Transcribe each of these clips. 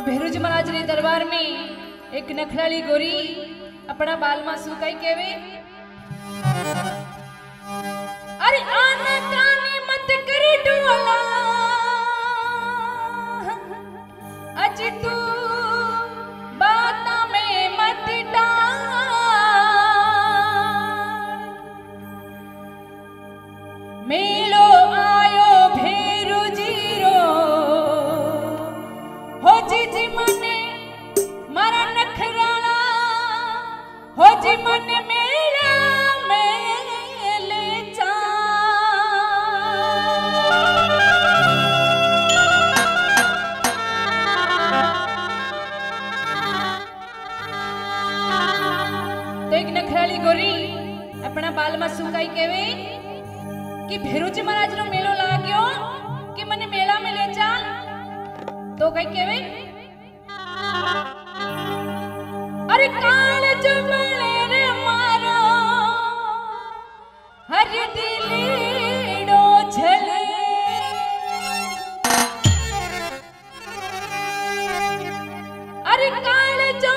तो भेरुज महाराज ने दरबार में एक नखराली गोरी अपना बाल में शू कई कहवे, अरे आना कानी मत कर डोला, अज तू बाता में मत डाल, मेलो आयो भेरु जीरो हो जी मने मारा नखराला हो जी मने मेरा नखराली गोरी अपना बाल में सुकाई कहवे कि भेरुज महाराज नो मेलो लाग्यो कि मने मेला में ले चल, तो कई कहवे, अरे काल जो मले रे मारो हर दिलीडो झले, अरे काल जो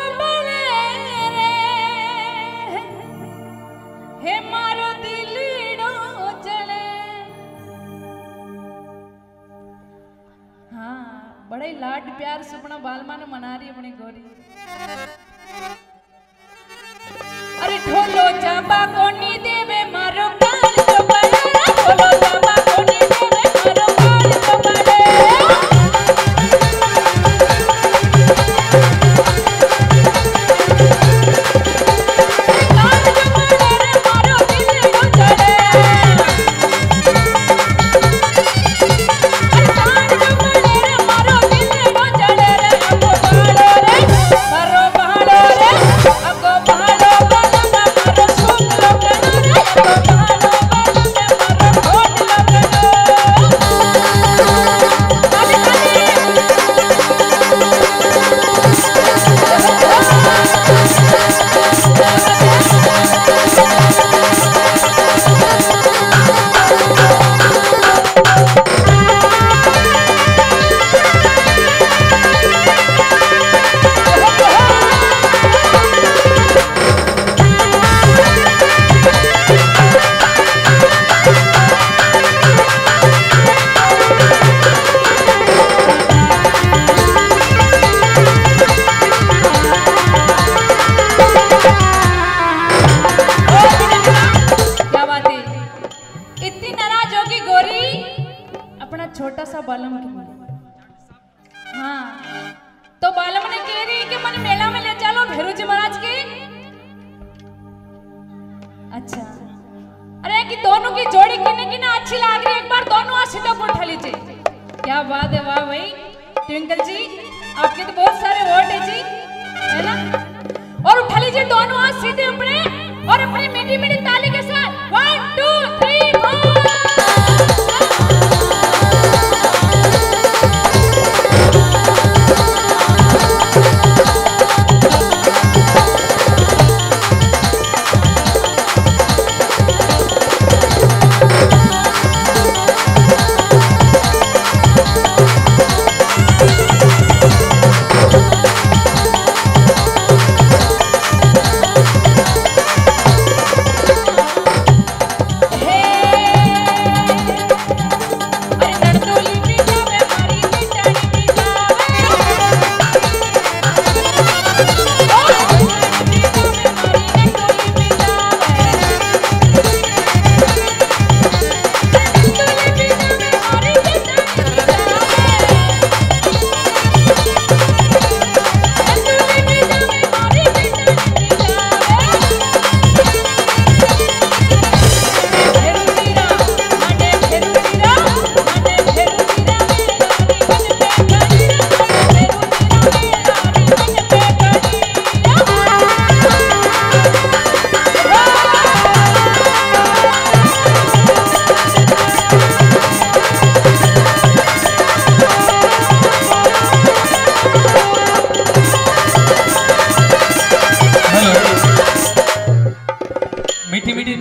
हे मारो दिलीडो जले। हाँ, बड़े लाड प्यार सुपना बालमा ने मना रही अपनी गोरी। अरे ढोलो चाबा कोनी देवे मारो काल तो बड़ा, ढोलो चाबा कोनी देवे मारो काल तो बड़ा।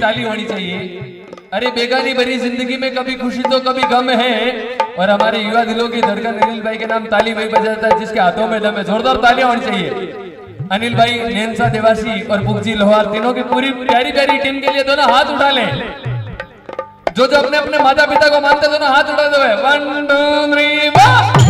ताली होनी चाहिए। अरे बेगानी भरी जिंदगी में कभी खुशी तो कभी गम है, और हमारे युवा दिलों की धड़कन अनिल भाई के नाम ताली वही बजाता है जिसके हाथों में दम है। जोरदार तालियां होनी चाहिए। अनिल भाई नैनसा देवासी और बुकजी लोहार तीनों की पूरी प्यारी प्यारी टीम के लिए दोनों हाथ उठा लें। जो जो अपने अपने माता पिता को मानते दोनों हाथ उठा दो। 1 2 3 4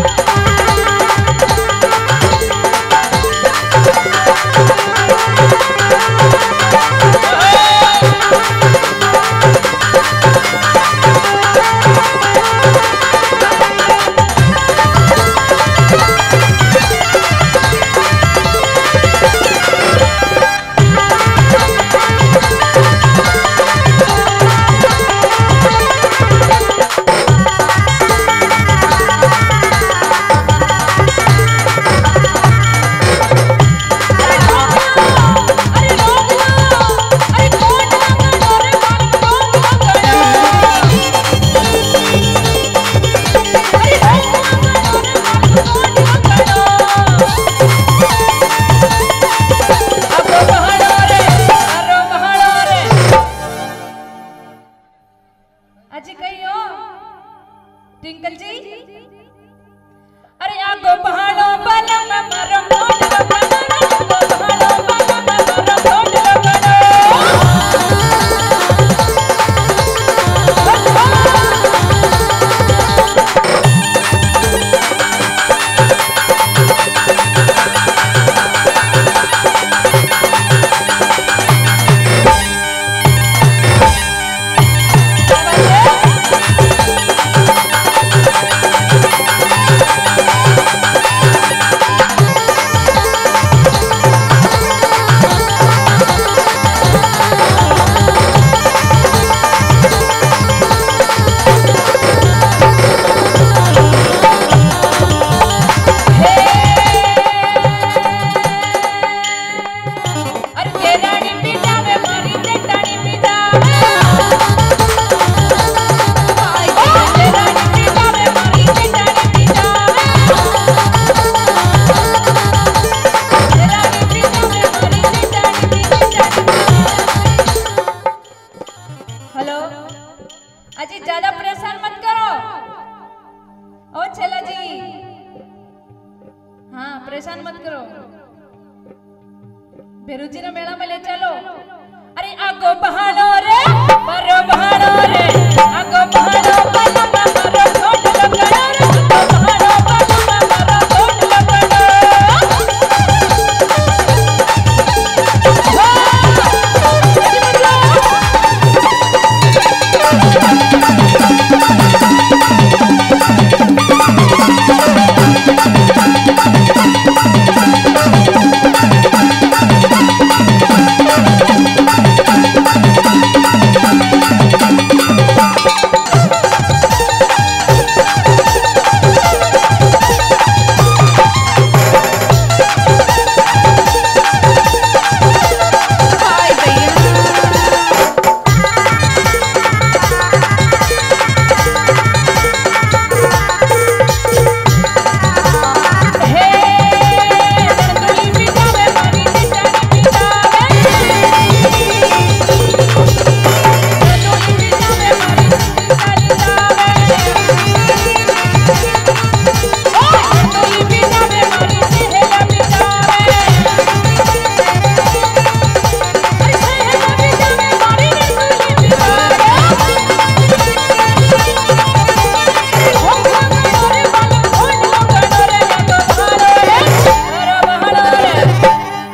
ट्विंकल जी, अरे आप पहाड़ों भेरुजी ने मेला में ले चलो। अरे आगो बहानो रे, बरो बहानो रे, आगो बहानो।